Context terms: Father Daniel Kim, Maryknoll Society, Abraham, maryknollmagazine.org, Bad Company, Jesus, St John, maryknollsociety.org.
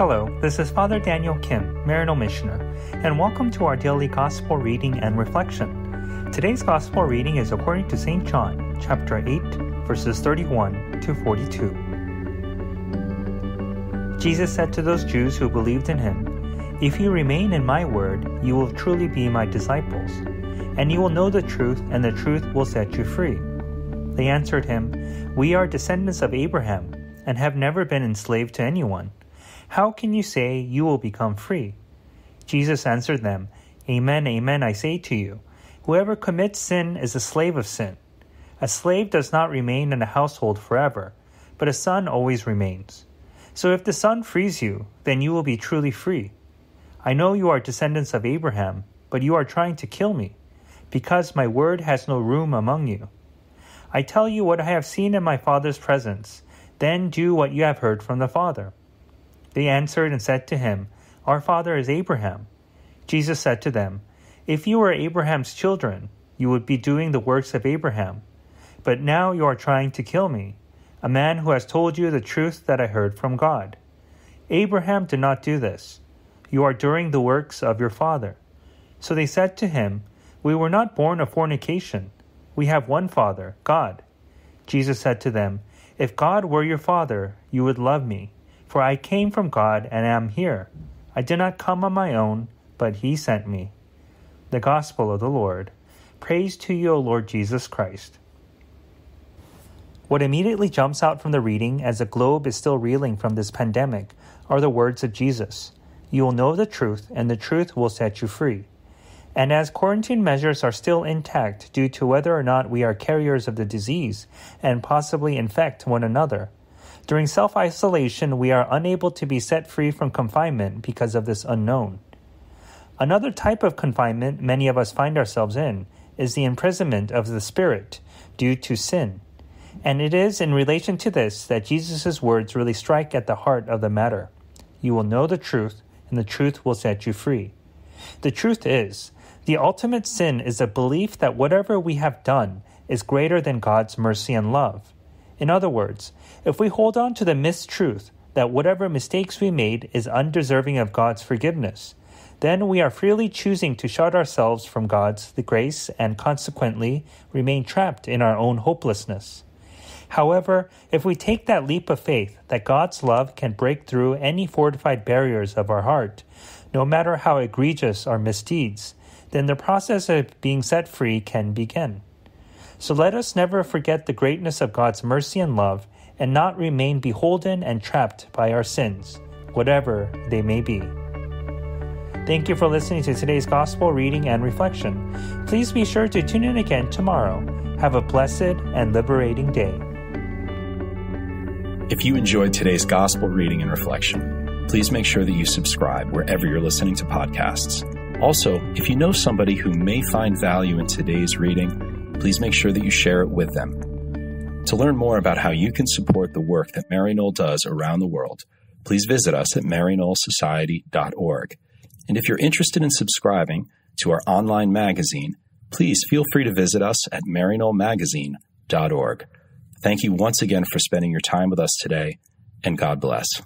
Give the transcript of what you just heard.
Hello, this is Father Daniel Kim, Mary Knoll Missioner, and welcome to our daily Gospel reading and reflection. Today's Gospel reading is according to St. John, chapter 8, verses 31 to 42. Jesus said to those Jews who believed in him, "If you remain in my word, you will truly be my disciples, and you will know the truth, and the truth will set you free." They answered him, "We are descendants of Abraham, and have never been enslaved to anyone. How can you say you will become free?" Jesus answered them, "Amen, amen, I say to you, whoever commits sin is a slave of sin. A slave does not remain in a household forever, but a son always remains. So if the son frees you, then you will be truly free. I know you are descendants of Abraham, but you are trying to kill me, because my word has no room among you. I tell you what I have seen in my Father's presence, then do what you have heard from the Father." They answered and said to him, "Our father is Abraham." Jesus said to them, "If you were Abraham's children, you would be doing the works of Abraham. But now you are trying to kill me, a man who has told you the truth that I heard from God. Abraham did not do this. You are doing the works of your father." So they said to him, "We were not born of fornication. We have one Father, God." Jesus said to them, "If God were your father, you would love me. For I came from God and am here. I did not come on my own, but he sent me." The Gospel of the Lord. Praise to you, O Lord Jesus Christ. What immediately jumps out from the reading, as the globe is still reeling from this pandemic, are the words of Jesus. "You will know the truth, and the truth will set you free." And as quarantine measures are still intact due to whether or not we are carriers of the disease and possibly infect one another, during self-isolation, we are unable to be set free from confinement because of this unknown. Another type of confinement many of us find ourselves in is the imprisonment of the spirit due to sin. And it is in relation to this that Jesus' words really strike at the heart of the matter. "You will know the truth, and the truth will set you free." The truth is, the ultimate sin is a belief that whatever we have done is greater than God's mercy and love. In other words, if we hold on to the mistruth that whatever mistakes we made is undeserving of God's forgiveness, then we are freely choosing to shut ourselves from God's grace and consequently remain trapped in our own hopelessness. However, if we take that leap of faith that God's love can break through any fortified barriers of our heart, no matter how egregious our misdeeds, then the process of being set free can begin. So let us never forget the greatness of God's mercy and love, and not remain beholden and trapped by our sins, whatever they may be. Thank you for listening to today's Gospel reading and reflection. Please be sure to tune in again tomorrow. Have a blessed and liberating day. If you enjoyed today's Gospel reading and reflection, please make sure that you subscribe wherever you're listening to podcasts. Also, if you know somebody who may find value in today's reading, please make sure that you share it with them. To learn more about how you can support the work that Mary Knoll does around the world, please visit us at maryknollsociety.org. And if you're interested in subscribing to our online magazine, please feel free to visit us at maryknollmagazine.org. Thank you once again for spending your time with us today, and God bless.